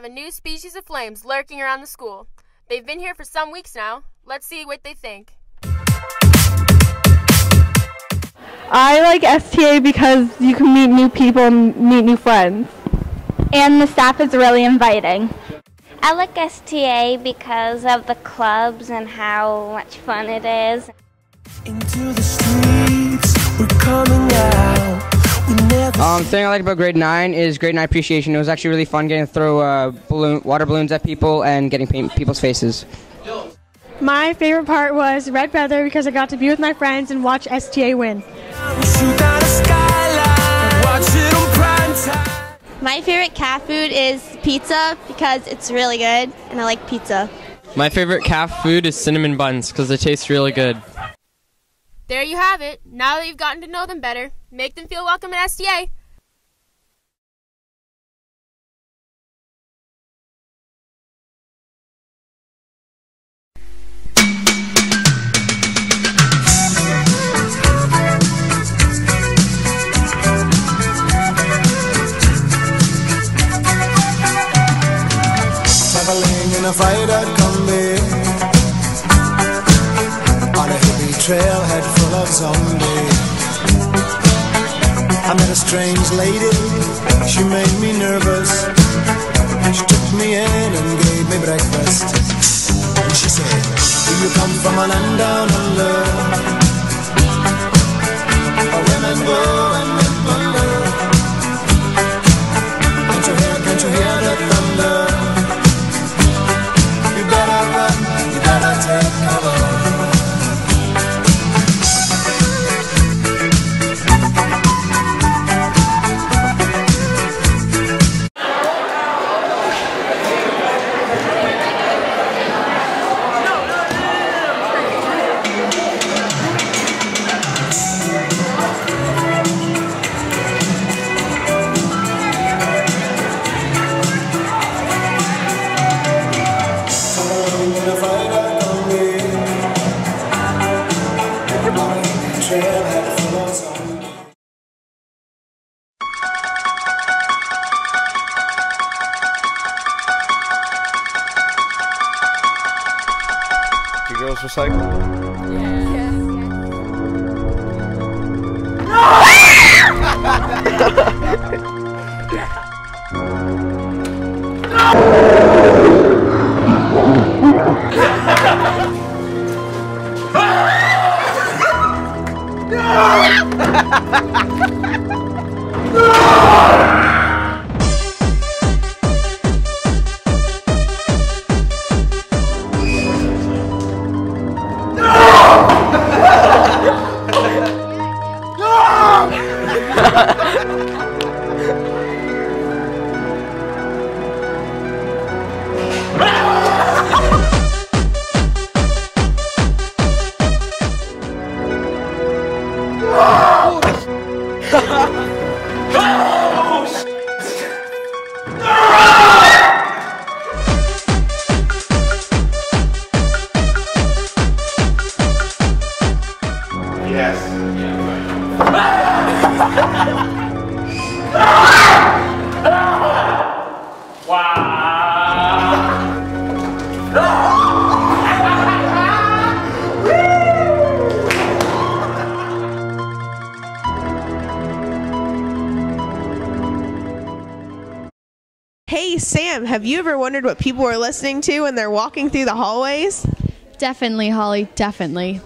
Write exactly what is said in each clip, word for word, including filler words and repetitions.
have a new species of flames lurking around the school. They've been here for some weeks now. Let's see what they think. I like S T A because you can meet new people and meet new friends. And the staff is really inviting. I like S T A because of the clubs and how much fun it is. Into the streets, we're coming out. Um, thing I liked about grade nine is grade nine appreciation. It was actually really fun getting to throw uh, balloon, water balloons at people and getting paint people's faces. My favorite part was Red Feather because I got to be with my friends and watch S T A win. My favorite cat food is pizza because it's really good and I like pizza. My favorite cat food is cinnamon buns because they taste really good. There you have it. Now that you've gotten to know them better, make them feel welcome at S T A. Traveling in a fighter combi on a hippie trailhead full of zombies. I met a strange lady, she made me nervous. She took me in and gave me breakfast. And she said, do you come from a land down under? Where women go and men wonder. Can't you hear, can't you hear the thunder? You better run, you better take cover. Sam, have you ever wondered what people are listening to when they're walking through the hallways? Definitely, Holly, definitely.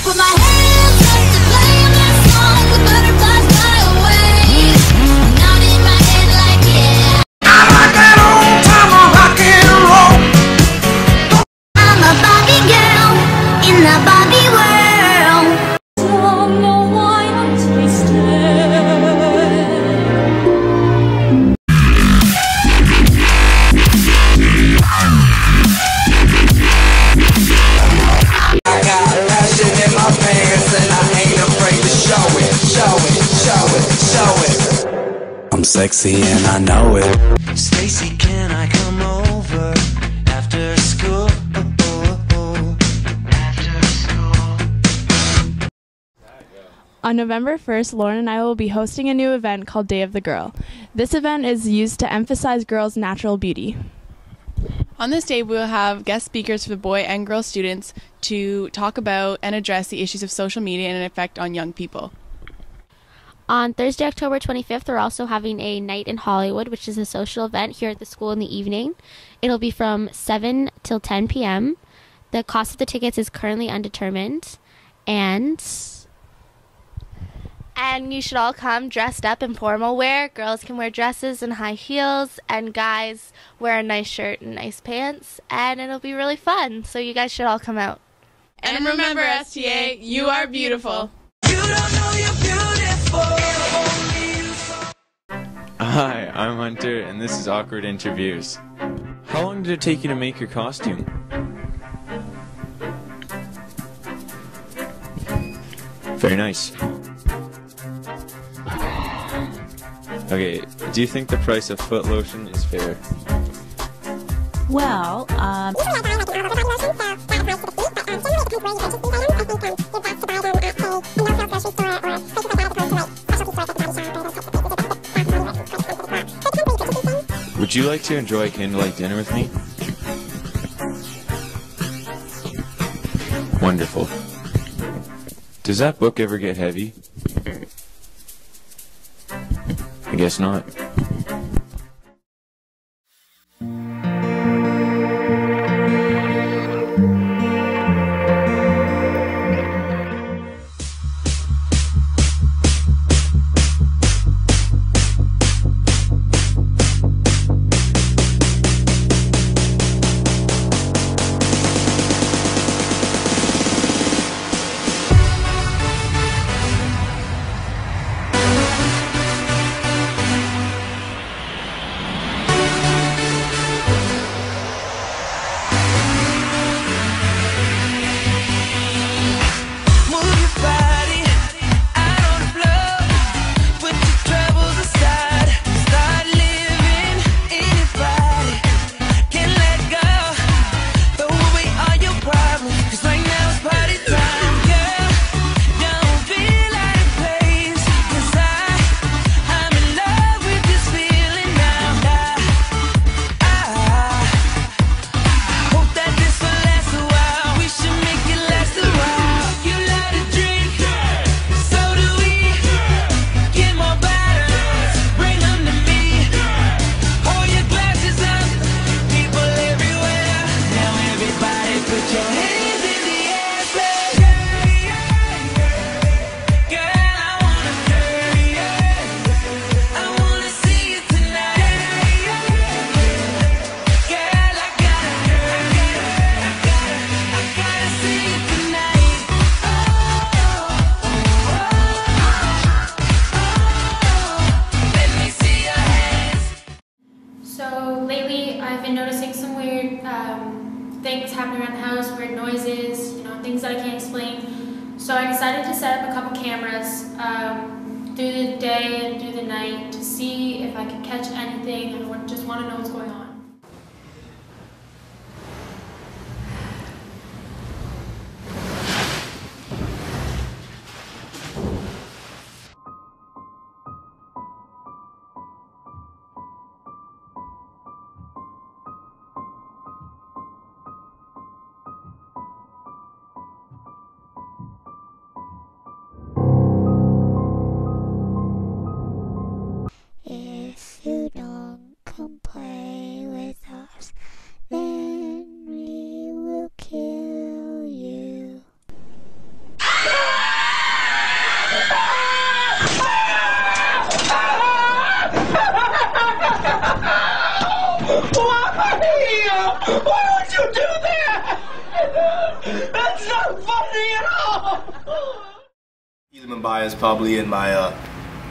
Put my hands up to play my song, the butterflies fly away. sexy and I know it. Stacy, can I come over after school? After school. On November first, Lauren and I will be hosting a new event called Day of the Girl. This event is used to emphasize girls' natural beauty. On this day, we will have guest speakers for the boy and girl students to talk about and address the issues of social media and an effect on young people. On Thursday, October twenty-fifth, we're also having a Night in Hollywood, which is a social event here at the school in the evening. It'll be from seven till ten p m The cost of the tickets is currently undetermined, and... And you should all come dressed up in formal wear. Girls can wear dresses and high heels, and guys wear a nice shirt and nice pants, and it'll be really fun. So you guys should all come out. And remember, S T A, you are beautiful. You don't know you're beautiful. Hi, I'm Hunter, and this is Awkward Interviews. How long did it take you to make your costume? Very nice. Okay, do you think the price of foot lotion is fair? Well, um... would you like to enjoy candlelight dinner with me? Wonderful. Does that book ever get heavy? I guess not. So I decided to set up a couple cameras um, through the day and through the night to see if I could catch anything, and I just want to know what's going on. Mumbaya is probably in my uh,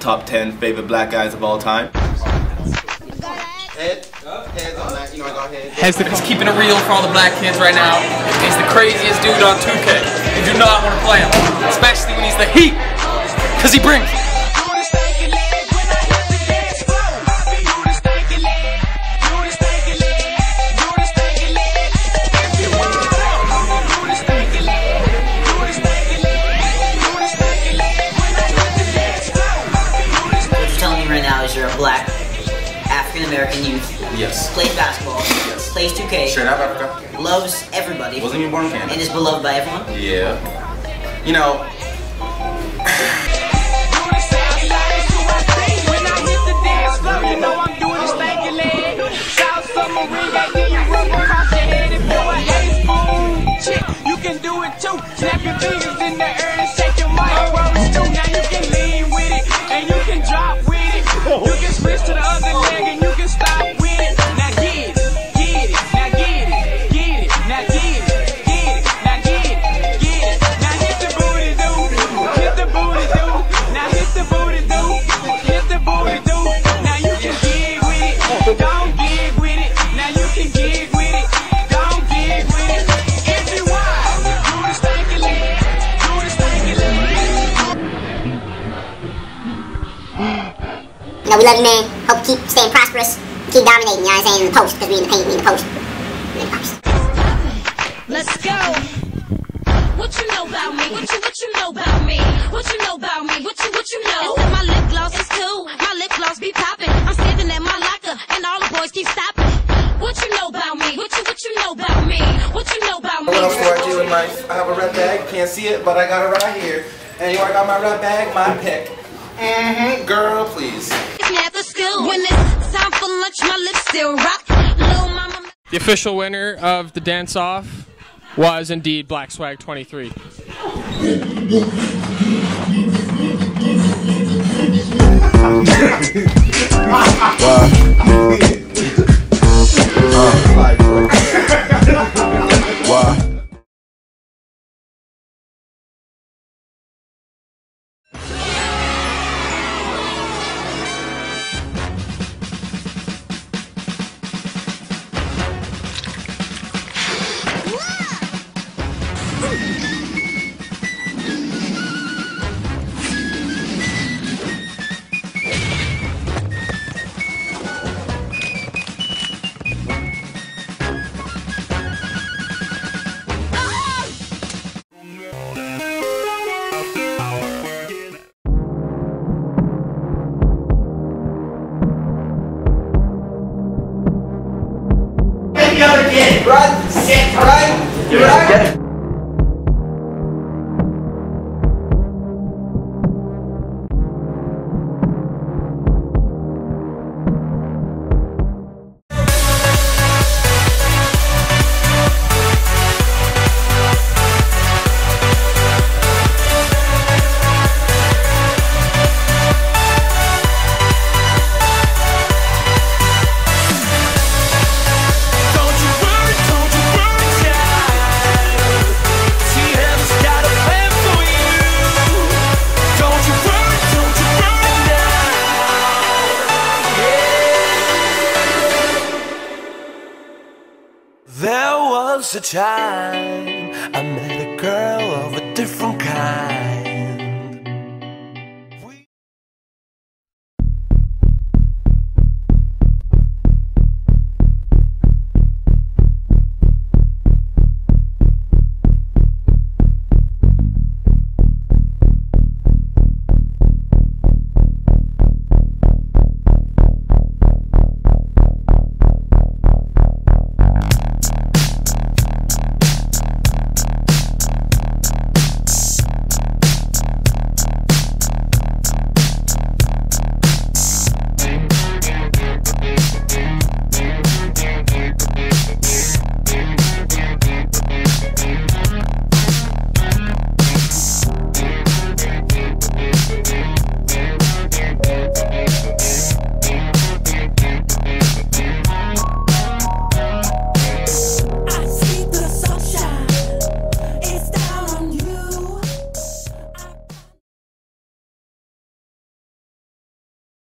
top ten favorite black guys of all time. Head, heads on that, you know I got heads. Hesitant is keeping it real for all the black kids right now. He's the craziest dude on two K. You do not want to play him, especially when he's the heat, because he brings it. African-American youth. Yes. Plays basketball. Yes. Plays two K. Straight out of Africa. Loves everybody. Wasn't even born in Canada. And is beloved by everyone. Yeah. You know. Now we love you, man. Hope you keep staying prosperous. Keep dominating, you know what I'm saying, in the post, because we in the paint, we in the post. We in the post. Let's go. What you know about me? What you what you know about me? What you know about me? What you what you know? Except my lip gloss is cool. My lip gloss be popping. I'm standing at my locker, and all the boys keep stopping. What you know about me? What you what you know about me? What you know about me? What else do I do in life? I have a red bag. Can't see it, but I got it right here. And you know I got my red bag, my pick. Mm-hmm. Girl, please. The official winner of the dance-off was indeed Black Swag twenty-three. Run, sit, run, you run. There was a time I met a girl.